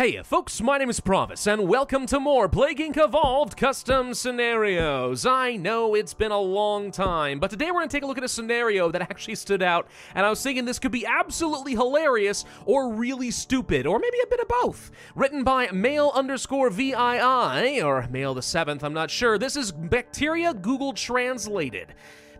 Hey folks, my name is Provis, and welcome to more Plague Inc. Evolved custom scenarios. I know it's been a long time, but today we're going to take a look at a scenario that actually stood out, and I was thinking this could be absolutely hilarious, or really stupid, or maybe a bit of both. Written by Mail_VII, or Mail the Seventh, I'm not sure. This is Bacteria Google Translated.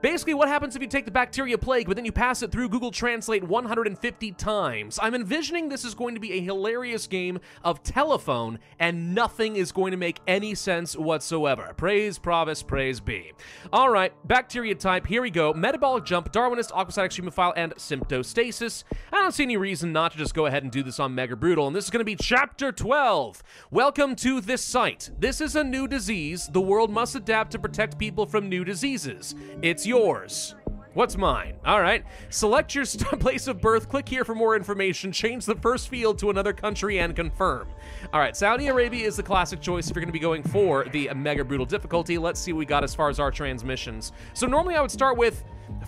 Basically, what happens if you take the bacteria plague, but then you pass it through Google Translate 150 times? I'm envisioning this is going to be a hilarious game of telephone, and nothing is going to make any sense whatsoever. Praise Provis, praise be. Alright, bacteria type, here we go. Metabolic jump, Darwinist, aquacytic, humophile, and symptostasis. I don't see any reason not to just go ahead and do this on Mega Brutal, and this is going to be Chapter 12. Welcome to this site. This is a new disease. The world must adapt to protect people from new diseases. It's yours. What's mine? All right. Select your place of birth. Click here for more information. Change the first field to another country and confirm. All right. Saudi Arabia is the classic choice if you're going to be going for the Mega Brutal difficulty. Let's see what we got as far as our transmissions. So normally I would start with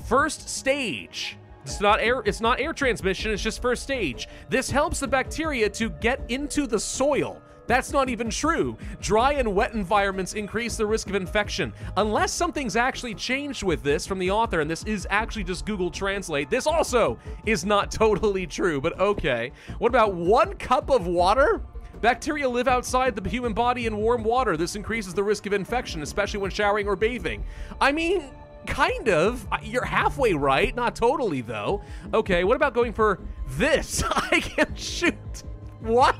first stage. It's not air transmission. It's just first stage. This helps the bacteria to get into the soil. That's not even true. Dry and wet environments increase the risk of infection. Unless something's actually changed with this from the author, and this is actually just Google Translate, this also is not totally true, but okay. What about 1 cup of water? Bacteria live outside the human body in warm water. This increases the risk of infection, especially when showering or bathing. I mean, kind of. You're halfway right. Not totally, though. Okay, what about going for this? I can't shoot. What?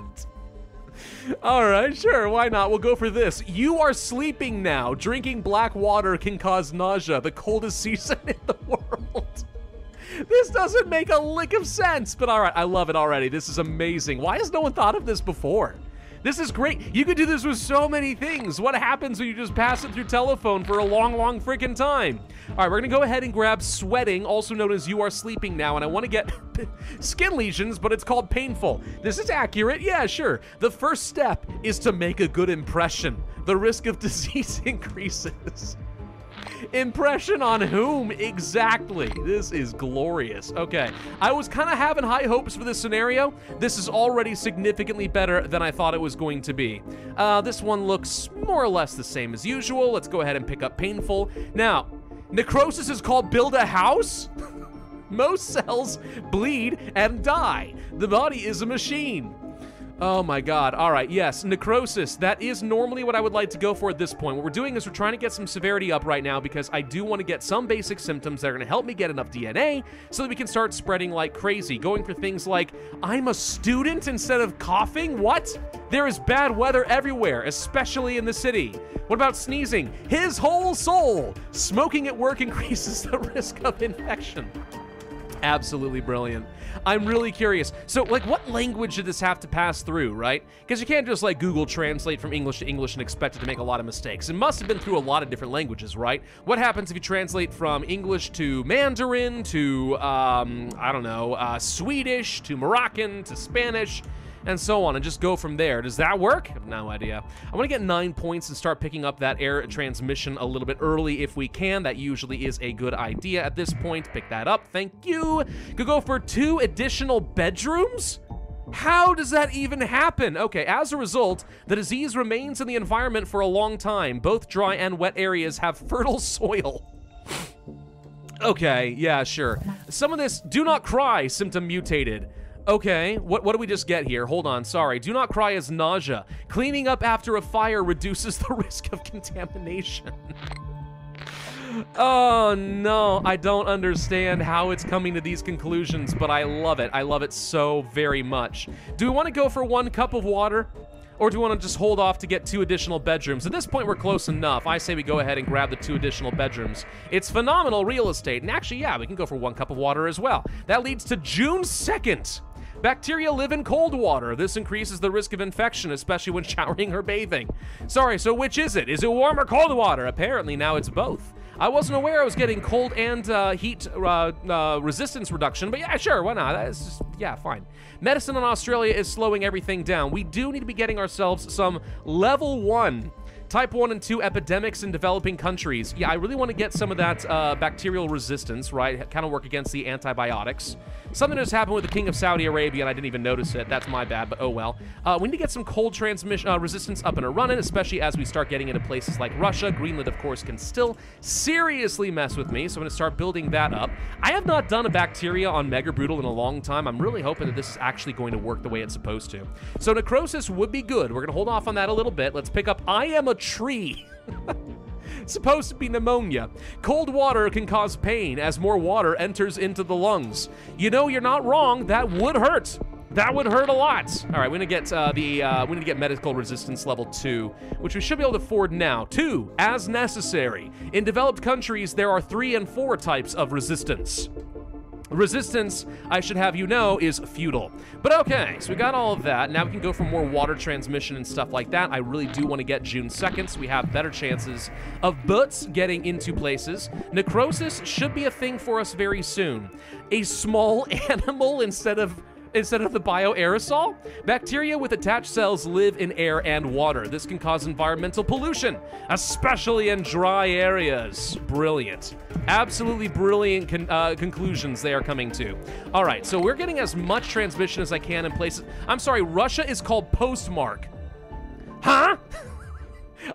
Alright, sure, why not? We'll go for this. You are sleeping now. Drinking black water can cause nausea, the coldest season in the world. This doesn't make a lick of sense, but alright, I love it already. This is amazing. Why has no one thought of this before? This is great. You could do this with so many things. What happens when you just pass it through telephone for a long, long freaking time? All right, we're going to go ahead and grab sweating, also known as you are sleeping now, and I want to get skin lesions, but it's called painful. This is accurate. Yeah, sure. The first step is to make a good impression. The risk of disease increases. Impression on whom exactly? This is glorious. Okay, I was kind of having high hopes for this scenario. This is already significantly better than I thought it was going to be. This one looks more or less the same as usual. Let's go ahead and pick up painful. Now, necrosis is called build a house. Most cells bleed and die. The body is a machine. Oh my god, alright, yes, necrosis, that is normally what I would like to go for at this point. What we're doing is we're trying to get some severity up right now because I do want to get some basic symptoms that are going to help me get enough DNA so that we can start spreading like crazy. Going for things like, I'm a student instead of coughing? What? There is bad weather everywhere, especially in the city. What about sneezing? His whole soul! Smoking at work increases the risk of infection. Absolutely brilliant. I'm really curious. So, like, what language did this have to pass through, right? Because you can't just, like, Google Translate from English to English and expect it to make a lot of mistakes. It must have been through a lot of different languages, right? What happens if you translate from English to Mandarin to, I don't know, Swedish to Moroccan to Spanish? And so on, and just go from there. Does that work? I have no idea. I want to get 9 points and start picking up that air transmission a little bit early if we can. That usually is a good idea at this point. Pick that up. Thank you. Could go for 2 additional bedrooms? How does that even happen? Okay, as a result, the disease remains in the environment for a long time. Both dry and wet areas have fertile soil. Okay, yeah, sure. Some of this, do not cry, symptom mutated. Okay, what do we just get here? Hold on, sorry. Do not cry is nausea. Cleaning up after a fire reduces the risk of contamination. Oh no, I don't understand how it's coming to these conclusions, but I love it. I love it so very much. Do we want to go for 1 cup of water? Or do we want to just hold off to get 2 additional bedrooms? At this point, we're close enough. I say we go ahead and grab the 2 additional bedrooms. It's phenomenal real estate. And actually, yeah, we can go for 1 cup of water as well. That leads to June 2nd. Bacteria live in cold water. This increases the risk of infection, especially when showering or bathing. Sorry, so which is it? Is it warm or cold water? Apparently, now it's both. I wasn't aware I was getting cold and heat resistance reduction, but yeah, sure, why not? That's just, yeah, fine. Medicine in Australia is slowing everything down. We do need to be getting ourselves some level 1 Type 1 and 2 epidemics in developing countries. Yeah, I really want to get some of that bacterial resistance, right? Kind of work against the antibiotics. Something just happened with the King of Saudi Arabia, and I didn't even notice it. That's my bad, but oh well. We need to get some cold transmission resistance up and a running, especially as we start getting into places like Russia. Greenland, of course, can still seriously mess with me, so I'm going to start building that up. I have not done a bacteria on Mega Brutal in a long time. I'm really hoping that this is actually going to work the way it's supposed to. So necrosis would be good. We're going to hold off on that a little bit. Let's pick up I am a tree. Supposed to be pneumonia. Cold water can cause pain as more water enters into the lungs. You know, you're not wrong. That would hurt. That would hurt a lot. All right, we're gonna get we need to get medical resistance level 2, which we should be able to afford now. 2, as necessary. In developed countries, there are 3 and 4 types of resistance. Resistance, I should have you know, is futile. But okay, so we got all of that. Now we can go for more water transmission and stuff like that. I really do want to get June 2nd, so we have better chances of butts getting into places. Necrosis should be a thing for us very soon. A small animal instead of the bioaerosol? Bacteria with attached cells live in air and water. This can cause environmental pollution, especially in dry areas. Brilliant. Absolutely brilliant conclusions they are coming to. All right, so we're getting as much transmission as I can in places. I'm sorry, Russia is called Postmark. Huh?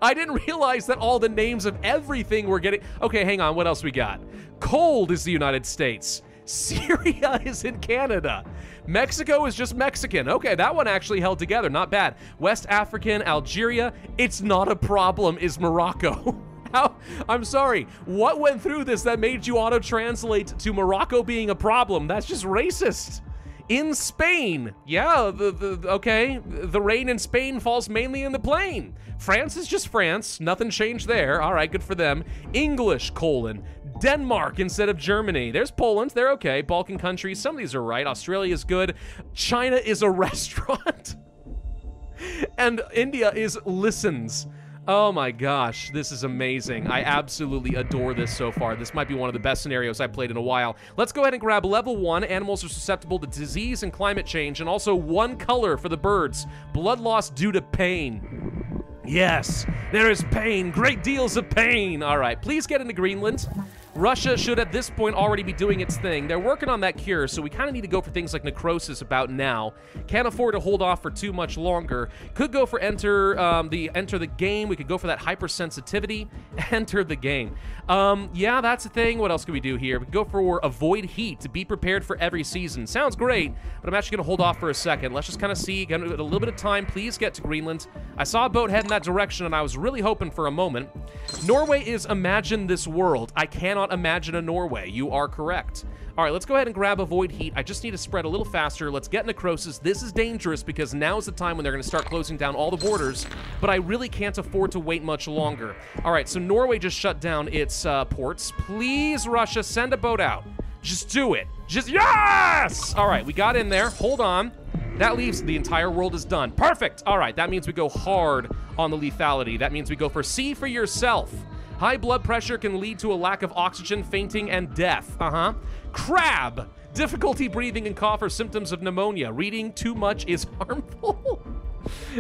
I didn't realize that all the names of everything we're getting. Okay, hang on, what else we got? Cold is the United States. Syria is in Canada. Mexico is just Mexican. Okay, that one actually held together. Not bad. West African, Algeria. It's not a problem, is Morocco. How? I'm sorry. What went through this that made you auto-translate to Morocco being a problem? That's just racist. In Spain. Yeah, okay. The rain in Spain falls mainly in the plain. France is just France. Nothing changed there. All right, good for them. English, colon. Denmark instead of Germany. There's Poland. They're okay. Balkan countries. Some of these are right. Australia is good. China is a restaurant. And India is listens. Oh my gosh, this is amazing. I absolutely adore this so far. This might be one of the best scenarios I've played in a while. Let's go ahead and grab level 1. Animals are susceptible to disease and climate change, and also 1 color for the birds. Blood loss due to pain. Yes, there is pain. Great deals of pain. All right, please get into Greenland. Russia should at this point already be doing its thing. They're working on that cure, so we kind of need to go for things like necrosis about now. Can't afford to hold off for too much longer. Could go for enter the game. We could go for that hypersensitivity. Enter the game. Yeah, that's a thing. What else could we do here? We could go for avoid heat to be prepared for every season. Sounds great, but I'm actually gonna hold off for a second. Let's just kind of see. Get a little bit of time. Please get to Greenland. I saw a boat heading that direction, and I was really hoping for a moment. Norway is imagine this world. I cannot imagine a Norway. You are correct. All right, let's go ahead and grab avoid heat. I just need to spread a little faster. Let's get necrosis. This is dangerous because now is the time when they're going to start closing down all the borders, but I really can't afford to wait much longer. All right, so Norway just shut down its ports. Please, Russia, send a boat out. Just do it. Just yes! All right, we got in there. Hold on. That leaves the entire world is done. Perfect. All right, that means we go hard on the lethality. That means we go for see for yourself. High blood pressure can lead to a lack of oxygen, fainting, and death. Crab! Difficulty breathing and cough are symptoms of pneumonia. Reading too much is harmful.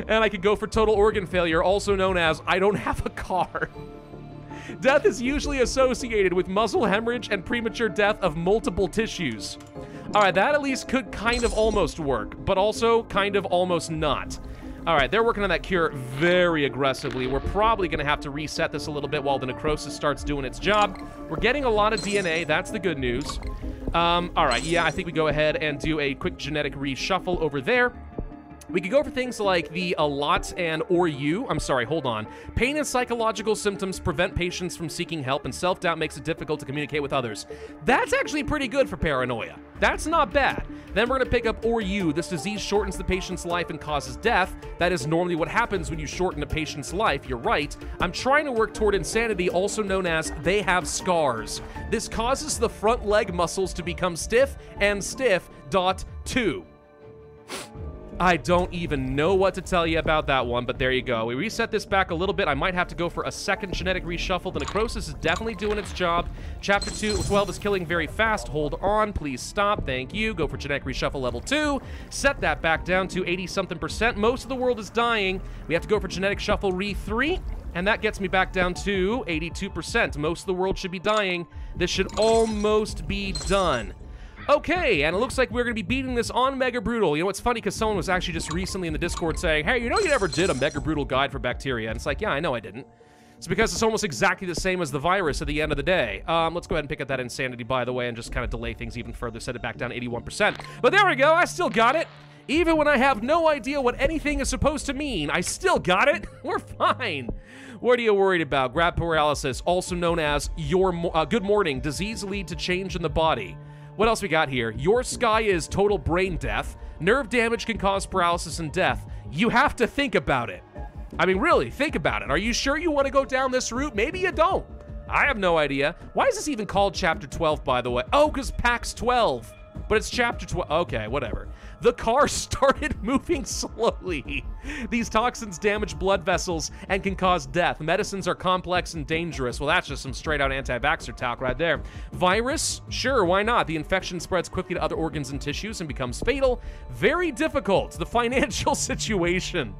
And I could go for total organ failure, also known as I don't have a car. Death is usually associated with muscle hemorrhage and premature death of multiple tissues. All right, that at least could kind of almost work, but also kind of almost not. All right, they're working on that cure very aggressively. We're probably going to have to reset this a little bit while the necrosis starts doing its job. We're getting a lot of DNA. That's the good news. All right, yeah, I think we go ahead and do a quick genetic reshuffle over there. We could go for things like the a lot and or you. I'm sorry, hold on. Pain and psychological symptoms prevent patients from seeking help, and self-doubt makes it difficult to communicate with others. That's actually pretty good for paranoia. That's not bad. Then we're going to pick up or you. This disease shortens the patient's life and causes death. That is normally what happens when you shorten a patient's life. You're right. I'm trying to work toward insanity, also known as they have scars. This causes the front leg muscles to become stiff and stiff dot 2. I don't even know what to tell you about that one, but there you go. We reset this back a little bit. I might have to go for a second genetic reshuffle. The necrosis is definitely doing its job. Chapter 12 is killing very fast. Hold on, please stop. Thank you. Go for genetic reshuffle level 2. Set that back down to 80-something%. Most of the world is dying. We have to go for genetic shuffle re 3. And that gets me back down to 82%. Most of the world should be dying. This should almost be done. Okay, and it looks like we're going to be beating this on Mega Brutal. You know, it's funny because someone was actually just recently in the Discord saying, hey, you know you never did a Mega Brutal guide for bacteria. And it's like, yeah, I know I didn't. It's because it's almost exactly the same as the virus at the end of the day. Let's go ahead and pick up that insanity, by the way, and just kind of delay things even further, set it back down to 81%. But there we go, I still got it. Even when I have no idea what anything is supposed to mean, I still got it. We're fine. What are you worried about? Grab paralysis, also known as good morning, disease lead to change in the body. What else we got here? Your sky is total brain death. Nerve damage can cause paralysis and death. You have to think about it. I mean, really, think about it. Are you sure you want to go down this route? Maybe you don't. I have no idea. Why is this even called Chapter 12, by the way? Oh, because Pax 12. But it's Chapter 12. Okay, whatever. The car started moving slowly. These toxins damage blood vessels and can cause death. Medicines are complex and dangerous. Well, that's just some straight-out anti-vaxxer talk right there. Virus? Sure, why not? The infection spreads quickly to other organs and tissues and becomes fatal. Very difficult. The financial situation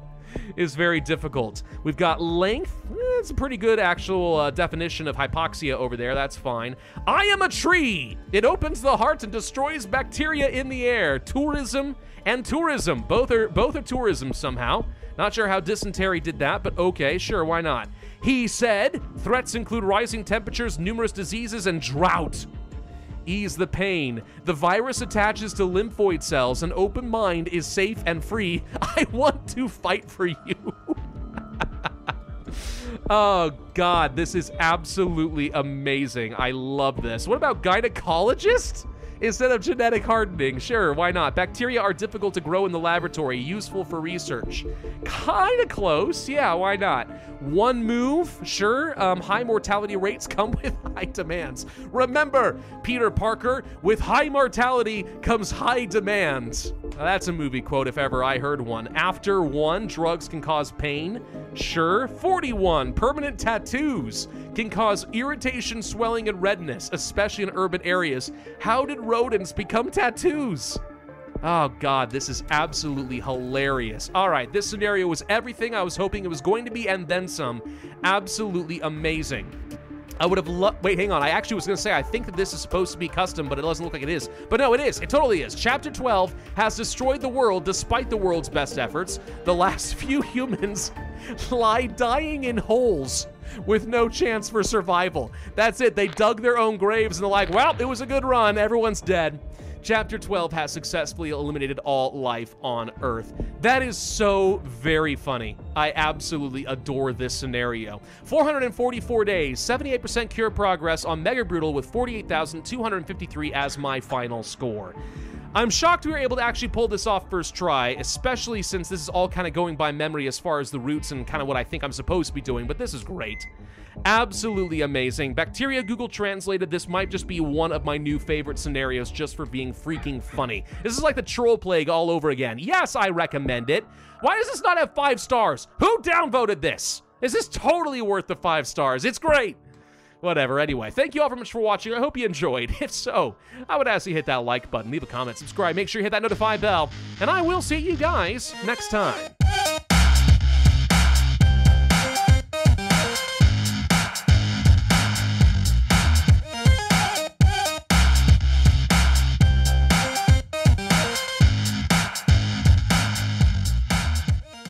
is very difficult. We've got length. That's a pretty good actual definition of hypoxia over there. That's fine. I am a tree. It opens the heart and destroys bacteria in the air. Tourism and tourism. Both are tourism somehow. Not sure how dysentery did that, but okay, sure, why not? He said threats include rising temperatures, numerous diseases, and drought. Ease the pain. The virus attaches to lymphoid cells. An open mind is safe and free. I want to fight for you. Oh, God, this is absolutely amazing. I love this. What about gynecologist? Instead of genetic hardening, sure, why not? Bacteria are difficult to grow in the laboratory, useful for research. Kinda close, yeah, why not? One move, sure, high mortality rates come with high demands. Remember, Peter Parker, with high mortality comes high demands. Now, that's a movie quote if ever I heard one. After one, drugs can cause pain, sure. 41, permanent tattoos can cause irritation, swelling, and redness, especially in urban areas. How did rodents become tattoos? Oh God, this is absolutely hilarious. All right, this scenario was everything I was hoping it was going to be and then some. Absolutely amazing. I would have loved, wait, hang on. I actually was gonna say, I think that this is supposed to be custom, but it doesn't look like it is. But no, it is, it totally is. Chapter 12 has destroyed the world despite the world's best efforts. The last few humans lie dying in holes with no chance for survival. That's it, they dug their own graves and they're like, well, it was a good run, everyone's dead. Chapter 12 has successfully eliminated all life on Earth. That is so very funny. I absolutely adore this scenario. 444 days, 78% cure progress on Mega Brutal with 48,253 as my final score. I'm shocked we were able to actually pull this off first try, especially since this is all kind of going by memory as far as the roots and kind of what I think I'm supposed to be doing, but this is great. Absolutely amazing. Bacteria Google Translated, this might just be one of my new favorite scenarios just for being freaking funny. This is like the troll plague all over again. Yes, I recommend it. Why does this not have 5 stars? Who downvoted this? Is this totally worth the 5 stars? It's great. Whatever, anyway, thank you all very much for watching. I hope you enjoyed. If so, I would ask you to hit that like button, leave a comment, subscribe, make sure you hit that notify bell, and I will see you guys next time.